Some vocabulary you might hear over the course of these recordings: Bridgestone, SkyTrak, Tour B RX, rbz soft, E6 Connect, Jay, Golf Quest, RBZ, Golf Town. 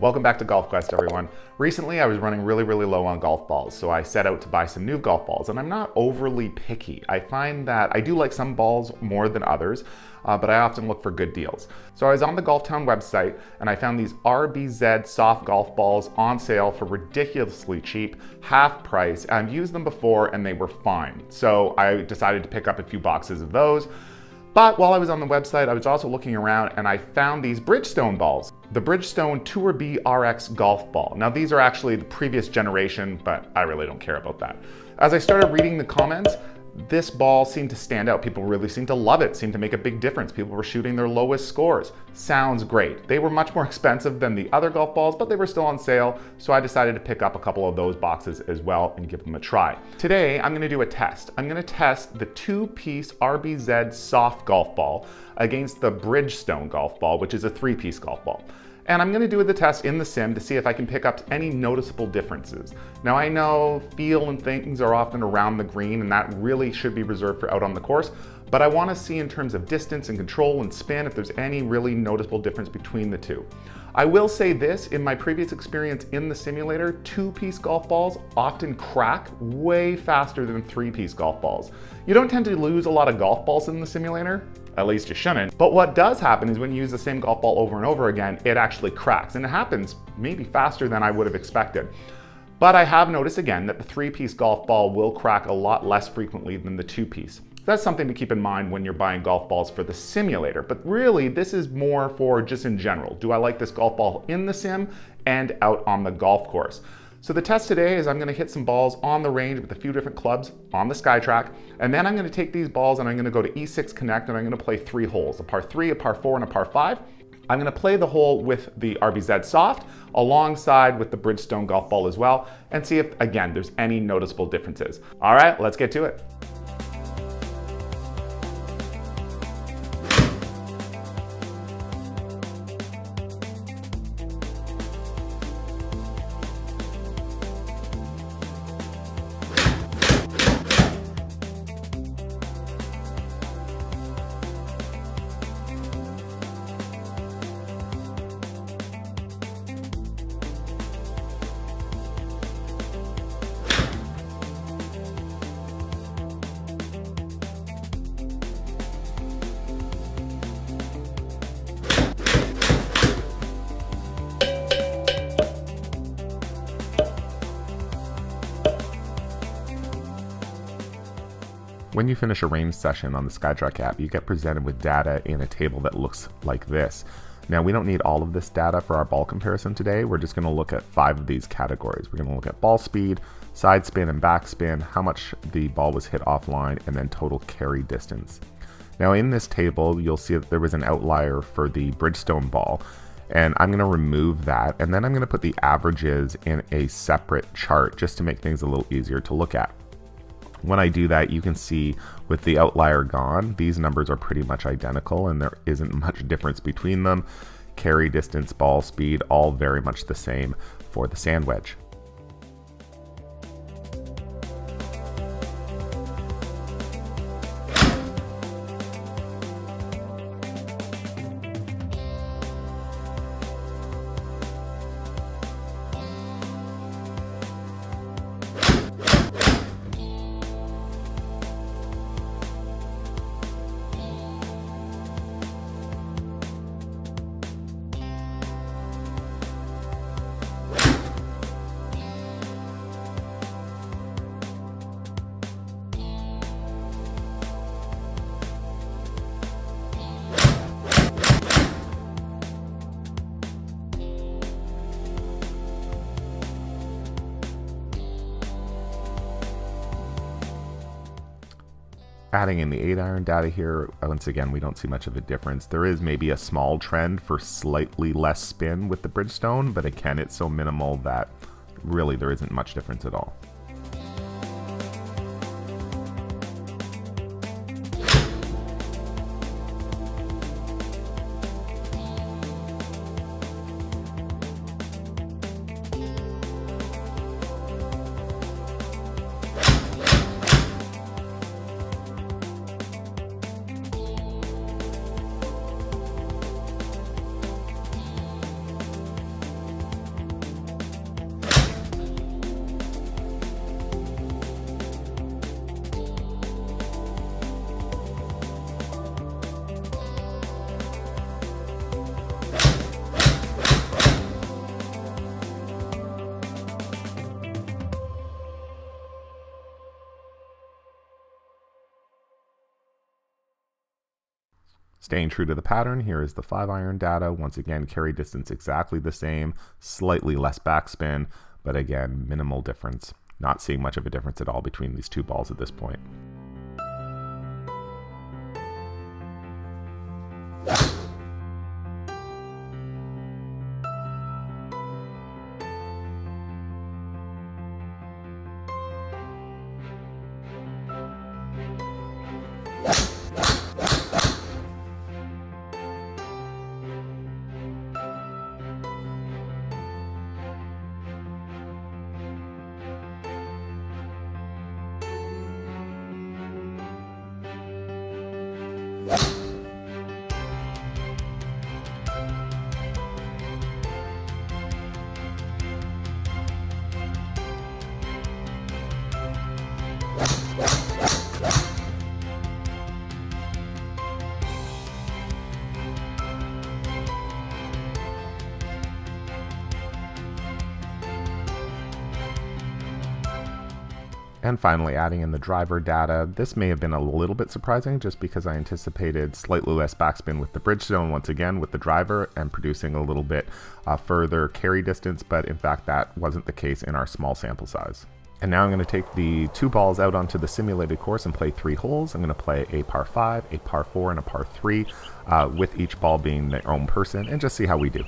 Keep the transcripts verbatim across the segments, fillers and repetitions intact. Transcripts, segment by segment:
Welcome back to Golf Quest, everyone. Recently, I was running really, really low on golf balls, so I set out to buy some new golf balls, and I'm not overly picky. I find that I do like some balls more than others, uh, but I often look for good deals. So I was on the Golf Town website, and I found these R B Z soft golf balls on sale for ridiculously cheap, half price. I've used them before, and they were fine. So I decided to pick up a few boxes of those. But while I was on the website, I was also looking around and I found these Bridgestone balls. The Bridgestone Tour B R X golf ball. Now these are actually the previous generation, but I really don't care about that. As I started reading the comments, this ball seemed to stand out. People really seemed to love it, seemed to make a big difference. People were shooting their lowest scores. Sounds great. They were much more expensive than the other golf balls, but they were still on sale, so I decided to pick up a couple of those boxes as well and give them a try. Today, I'm gonna do a test. I'm gonna test the two-piece R B Z soft golf ball against the Bridgestone golf ball, which is a three-piece golf ball. And I'm gonna do the test in the sim to see if I can pick up any noticeable differences. Now I know feel and things are often around the green and that really should be reserved for out on the course, but I wanna see in terms of distance and control and spin if there's any really noticeable difference between the two. I will say this, in my previous experience in the simulator, two-piece golf balls often crack way faster than three-piece golf balls. You don't tend to lose a lot of golf balls in the simulator, at least you shouldn't, but what does happen is when you use the same golf ball over and over again, it actually cracks, and it happens maybe faster than I would have expected. But I have noticed again that the three-piece golf ball will crack a lot less frequently than the two-piece. That's something to keep in mind when you're buying golf balls for the simulator, but really this is more for just in general. Do I like this golf ball in the sim and out on the golf course? So the test today is I'm gonna hit some balls on the range with a few different clubs on the SkyTrak, and then I'm gonna take these balls and I'm gonna go to E six Connect and I'm gonna play three holes, a par three, a par four, and a par five. I'm gonna play the hole with the R B Z Soft alongside with the Bridgestone golf ball as well, and see if, again, there's any noticeable differences. All right, let's get to it. When you finish a range session on the SkyTrak app, you get presented with data in a table that looks like this. Now, we don't need all of this data for our ball comparison today. We're just gonna look at five of these categories. We're gonna look at ball speed, side spin and backspin, how much the ball was hit offline, and then total carry distance. Now, in this table, you'll see that there was an outlier for the Bridgestone ball, and I'm gonna remove that, and then I'm gonna put the averages in a separate chart just to make things a little easier to look at. When I do that, you can see with the outlier gone, these numbers are pretty much identical and there isn't much difference between them. Carry distance, ball speed, all very much the same for the sand wedge. Adding in the eight iron data here, once again, we don't see much of a difference. There is maybe a small trend for slightly less spin with the Bridgestone, but again, it's so minimal that really there isn't much difference at all. Staying true to the pattern, here is the five iron data. Once again, carry distance exactly the same, slightly less backspin, but again, minimal difference. Not seeing much of a difference at all between these two balls at this point. And finally, adding in the driver data. This may have been a little bit surprising just because I anticipated slightly less backspin with the Bridgestone once again with the driver and producing a little bit uh, further carry distance, but in fact that wasn't the case in our small sample size. And now I'm going to take the two balls out onto the simulated course and play three holes. I'm going to play a par five, a par four, and a par three, uh, with each ball being their own person, and just see how we do.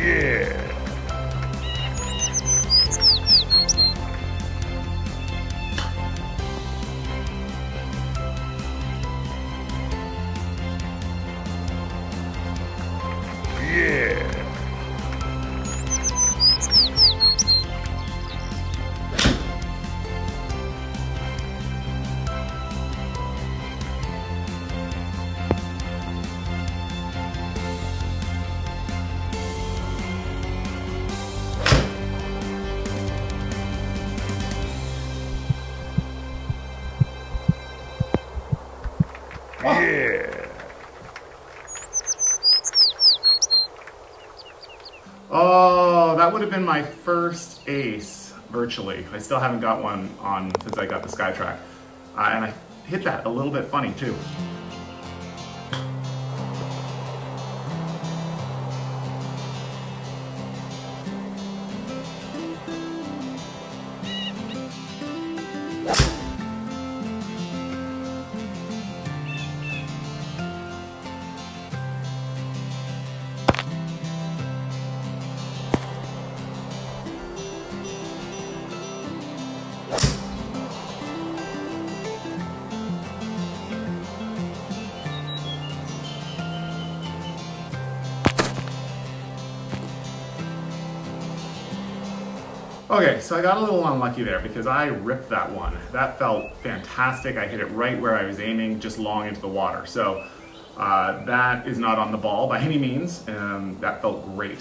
Yeah. Oh, that would have been my first ace, virtually. I still haven't got one on since I got the SkyTrak. Uh, and I hit that a little bit funny, too. Okay, so I got a little unlucky there because I ripped that one. That felt fantastic. I hit it right where I was aiming, just long into the water. So uh, that is not on the ball by any means, and that felt great.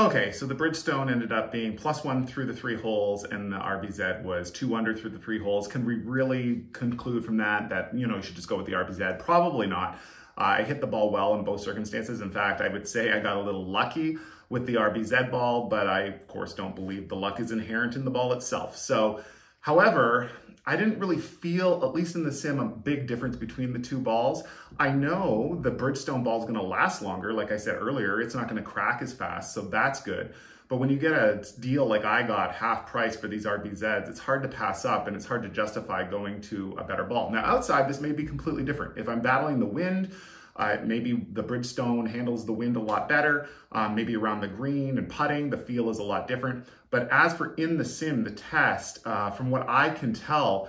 Okay, so the Bridgestone ended up being plus one through the three holes, and the R B Z was two under through the three holes. Can we really conclude from that that, you know, you should just go with the R B Z? Probably not. I hit the ball well in both circumstances. In fact, I would say I got a little lucky with the R B Z ball, but I, of course, don't believe the luck is inherent in the ball itself. So, however, I didn't really feel, at least in the sim, a big difference between the two balls. I know the Bridgestone ball is going to last longer. Like I said earlier, it's not going to crack as fast, so that's good. But when you get a deal like I got, half price for these R B Zs, it's hard to pass up and it's hard to justify going to a better ball. Now outside, this may be completely different. If I'm battling the wind, Uh, maybe the Bridgestone handles the wind a lot better. Um, maybe around the green and putting, the feel is a lot different. But as for in the sim, the test, uh, from what I can tell,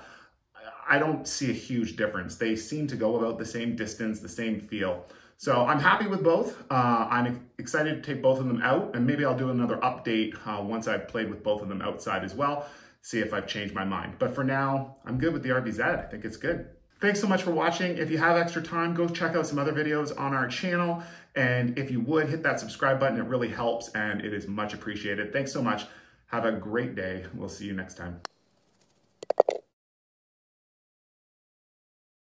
I don't see a huge difference. They seem to go about the same distance, the same feel. So I'm happy with both. Uh, I'm excited to take both of them out, and maybe I'll do another update uh, once I've played with both of them outside as well, see if I've changed my mind. But for now, I'm good with the R B Z. I think it's good. Thanks so much for watching. If you have extra time, go check out some other videos on our channel. And if you would, hit that subscribe button. It really helps and it is much appreciated. Thanks so much. Have a great day. We'll see you next time.